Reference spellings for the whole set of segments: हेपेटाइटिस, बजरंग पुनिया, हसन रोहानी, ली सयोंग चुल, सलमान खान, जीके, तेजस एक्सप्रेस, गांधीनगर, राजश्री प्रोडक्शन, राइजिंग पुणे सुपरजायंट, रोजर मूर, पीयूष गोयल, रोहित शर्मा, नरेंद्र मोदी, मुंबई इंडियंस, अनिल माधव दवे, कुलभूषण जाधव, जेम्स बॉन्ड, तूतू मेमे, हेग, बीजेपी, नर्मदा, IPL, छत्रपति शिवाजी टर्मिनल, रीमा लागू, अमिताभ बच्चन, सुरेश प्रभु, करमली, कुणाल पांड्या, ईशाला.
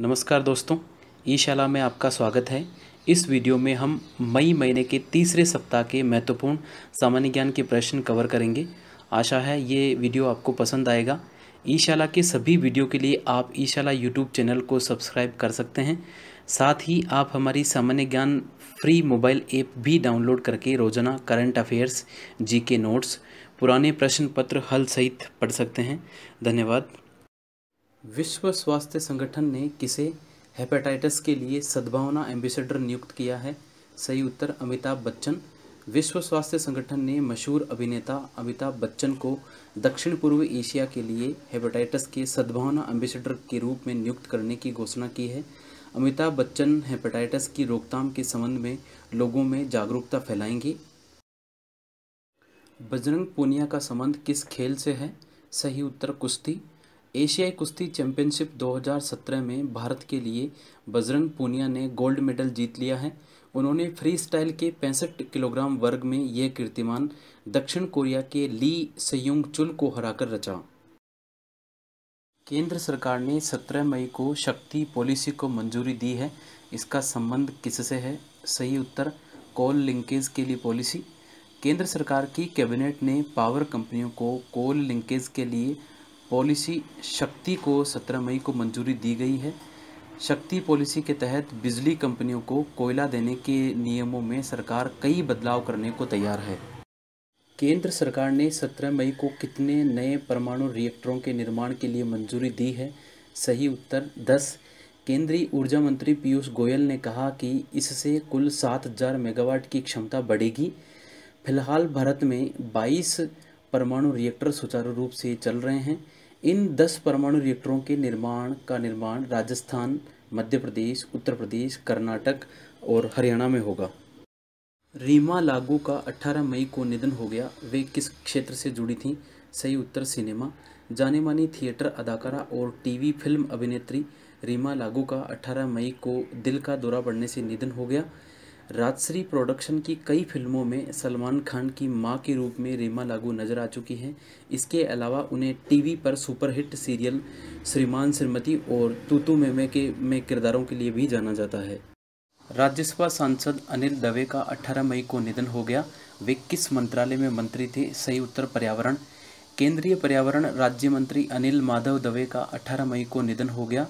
नमस्कार दोस्तों, ईशाला में आपका स्वागत है। इस वीडियो में हम मई महीने के तीसरे सप्ताह के महत्वपूर्ण सामान्य ज्ञान के प्रश्न कवर करेंगे। आशा है ये वीडियो आपको पसंद आएगा। ईशाला के सभी वीडियो के लिए आप ईशाला यूट्यूब चैनल को सब्सक्राइब कर सकते हैं। साथ ही आप हमारी सामान्य ज्ञान फ्री मोबाइल ऐप भी डाउनलोड करके रोजाना करंट अफेयर्स, जीके नोट्स, पुराने प्रश्न पत्र हल सहित पढ़ सकते हैं। धन्यवाद। विश्व स्वास्थ्य संगठन ने किसे हेपेटाइटिस के लिए सद्भावना एम्बेसडर नियुक्त किया है? सही उत्तर अमिताभ बच्चन। विश्व स्वास्थ्य संगठन ने मशहूर अभिनेता अमिताभ बच्चन को दक्षिण पूर्व एशिया के लिए हेपेटाइटिस के सद्भावना एम्बेसडर के रूप में नियुक्त करने की घोषणा की है। अमिताभ बच्चन हेपेटाइटिस की रोकथाम के संबंध में लोगों में जागरूकता फैलाएंगे। बजरंग पुनिया का संबंध किस खेल से है? सही उत्तर कुश्ती। एशियाई कुश्ती चैंपियनशिप 2017 में भारत के लिए बजरंग पुनिया ने गोल्ड मेडल जीत लिया है। उन्होंने फ्री स्टाइल के 65 किलोग्राम वर्ग में यह कीर्तिमान दक्षिण कोरिया के ली सयोंग चुल को हराकर रचा। केंद्र सरकार ने 17 मई को शक्ति पॉलिसी को मंजूरी दी है। इसका संबंध किससे है? सही उत्तर कोल लिंकेज के लिए पॉलिसी। केंद्र सरकार की कैबिनेट ने पावर कंपनियों को कोल लिंकेज के लिए पॉलिसी शक्ति को 17 मई को मंजूरी दी गई है। शक्ति पॉलिसी के तहत बिजली कंपनियों को कोयला देने के नियमों में सरकार कई बदलाव करने को तैयार है। केंद्र सरकार ने 17 मई को कितने नए परमाणु रिएक्टरों के निर्माण के लिए मंजूरी दी है? सही उत्तर 10। केंद्रीय ऊर्जा मंत्री पीयूष गोयल ने कहा कि इससे कुल 7000 मेगावाट की क्षमता बढ़ेगी। फिलहाल भारत में 22 परमाणु रिएक्टर सुचारू रूप से चल रहे हैं। इन 10 परमाणु रिएक्टरों के निर्माण राजस्थान, मध्य प्रदेश, उत्तर प्रदेश, कर्नाटक और हरियाणा में होगा। रीमा लागू का 18 मई को निधन हो गया। वे किस क्षेत्र से जुड़ी थीं? सही उत्तर सिनेमा। जाने मानी थिएटर अदाकारा और टीवी फिल्म अभिनेत्री रीमा लागू का 18 मई को दिल का दौरा पड़ने से निधन हो गया। राजश्री प्रोडक्शन की कई फिल्मों में सलमान खान की मां के रूप में रीमा लागू नजर आ चुकी हैं। इसके अलावा उन्हें टीवी पर सुपरहिट सीरियल श्रीमान श्रीमती और तूतू मेमे के में किरदारों के लिए भी जाना जाता है। राज्यसभा सांसद अनिल दवे का 18 मई को निधन हो गया। वे किस मंत्रालय में मंत्री थे? सही उत्तर पर्यावरण। केंद्रीय पर्यावरण राज्य मंत्री अनिल माधव दवे का 18 मई को निधन हो गया।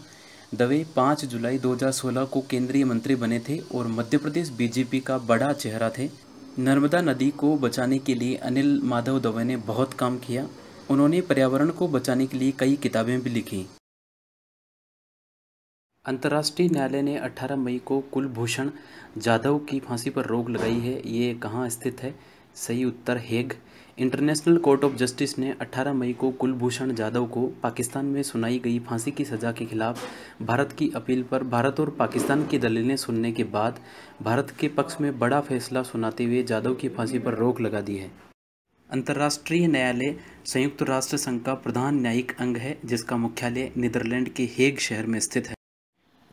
दवे 5 जुलाई 2016 को केंद्रीय मंत्री बने थे और मध्य प्रदेश बीजेपी का बड़ा चेहरा थे। नर्मदा नदी को बचाने के लिए अनिल माधव दवे ने बहुत काम किया। उन्होंने पर्यावरण को बचाने के लिए कई किताबें भी लिखी। अंतर्राष्ट्रीय न्यायालय ने 18 मई को कुलभूषण जाधव की फांसी पर रोक लगाई है। ये कहाँ स्थित है? सही उत्तर हेग। International court of justice ने 18 मई को कुलभूषण जाधव को पाकिस्तान में सुनाई गई फांसी की सज़ा के खिलाफ भारत की अपील पर भारत और पाकिस्तान की दलीलें सुनने के बाद भारत के पक्ष में बड़ा फैसला सुनाते हुए जाधव की फांसी पर रोक लगा दी है। अंतर्राष्ट्रीय न्यायालय संयुक्त राष्ट्र संघ का प्रधान न्यायिक अंग है, जिसका मुख्यालय नीदरलैंड के हेग शहर में स्थित है।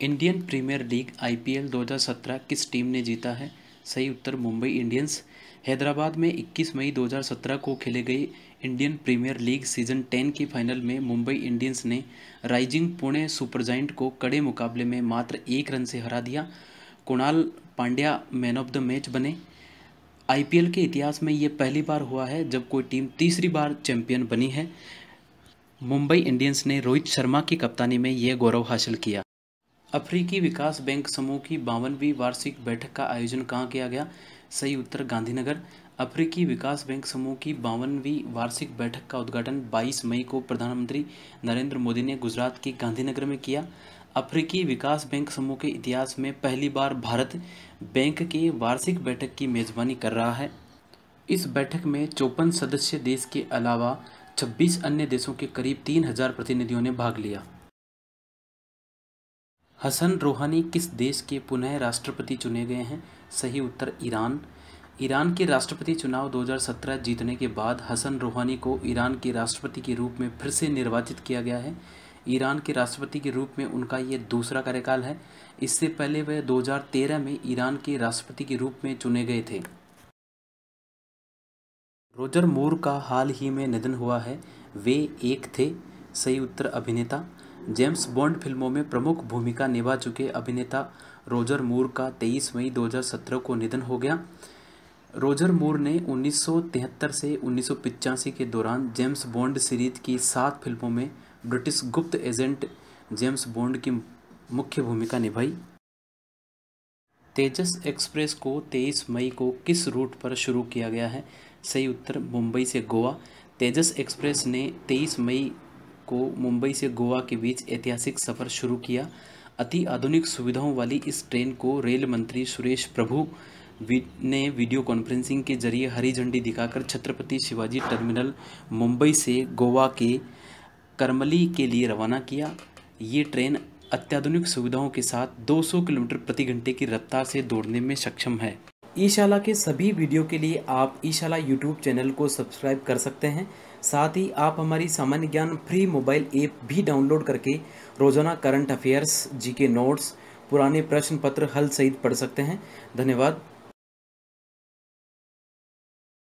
इंडियन प्रीमियर लीग IPL 2017 किस टीम ने जीता है? सही उत्तर मुंबई इंडियंस। हैदराबाद में 21 मई 2017 को खेले गए इंडियन प्रीमियर लीग सीजन 10 की फाइनल में मुंबई इंडियंस ने राइजिंग पुणे सुपरजायंट को कड़े मुकाबले में मात्र 1 रन से हरा दिया। कुणाल पांड्या man of the match बने। IPL के इतिहास में ये पहली बार हुआ है जब कोई टीम तीसरी बार चैंपियन बनी है। मुंबई इंडियंस ने रोहित शर्मा की कप्तानी में यह गौरव हासिल किया। अफ्रीकी विकास बैंक समूह की 52वीं वार्षिक बैठक का आयोजन कहाँ किया गया? सही उत्तर गांधीनगर। अफ्रीकी विकास बैंक समूह की 52वीं वार्षिक बैठक का उद्घाटन 22 मई को प्रधानमंत्री नरेंद्र मोदी ने गुजरात के गांधीनगर में किया। अफ्रीकी विकास बैंक समूह के इतिहास में पहली बार भारत बैंक के वार्षिक बैठक की मेजबानी कर रहा है। इस बैठक में 54 सदस्य देश के अलावा 26 अन्य देशों के करीब 3000 प्रतिनिधियों ने भाग लिया। हसन रोहानी किस देश के पुनः राष्ट्रपति चुने गए हैं? सही उत्तर ईरान। ईरान के राष्ट्रपति चुनाव 2017 जीतने के बाद हसन रोहानी को ईरान के राष्ट्रपति के रूप में फिर से निर्वाचित किया गया है। ईरान के राष्ट्रपति के रूप में उनका ये दूसरा कार्यकाल है। इससे पहले वह 2013 में ईरान के राष्ट्रपति के रूप में चुने गए थे। रोजर मूर का हाल ही में निधन हुआ है। वे एक थे। सही उत्तर अभिनेता। जेम्स बॉन्ड फिल्मों में प्रमुख भूमिका निभा चुके अभिनेता रोजर मूर का 23 मई 2017 को निधन हो गया। रोजर मूर ने 1973 से 1985 के दौरान जेम्स बॉन्ड सीरीज की 7 फिल्मों में ब्रिटिश गुप्त एजेंट जेम्स बॉन्ड की मुख्य भूमिका निभाई। तेजस एक्सप्रेस को 23 मई को किस रूट पर शुरू किया गया है? सही उत्तर मुंबई से गोवा। तेजस एक्सप्रेस ने 23 मई को मुंबई से गोवा के बीच ऐतिहासिक सफ़र शुरू किया। अति आधुनिक सुविधाओं वाली इस ट्रेन को रेल मंत्री सुरेश प्रभु ने वीडियो कॉन्फ्रेंसिंग के जरिए हरी झंडी दिखाकर छत्रपति शिवाजी टर्मिनल मुंबई से गोवा के करमली के लिए रवाना किया। ये ट्रेन अत्याधुनिक सुविधाओं के साथ 200 किलोमीटर प्रति घंटे की रफ्तार से दौड़ने में सक्षम है। ईशाला के सभी वीडियो के लिए आप ईशाला यूट्यूब चैनल को सब्सक्राइब कर सकते हैं। साथ ही आप हमारी सामान्य ज्ञान फ्री मोबाइल ऐप भी डाउनलोड करके रोजाना करंट अफेयर्स, जीके नोट्स, पुराने प्रश्न पत्र हल सहित पढ़ सकते हैं। धन्यवाद।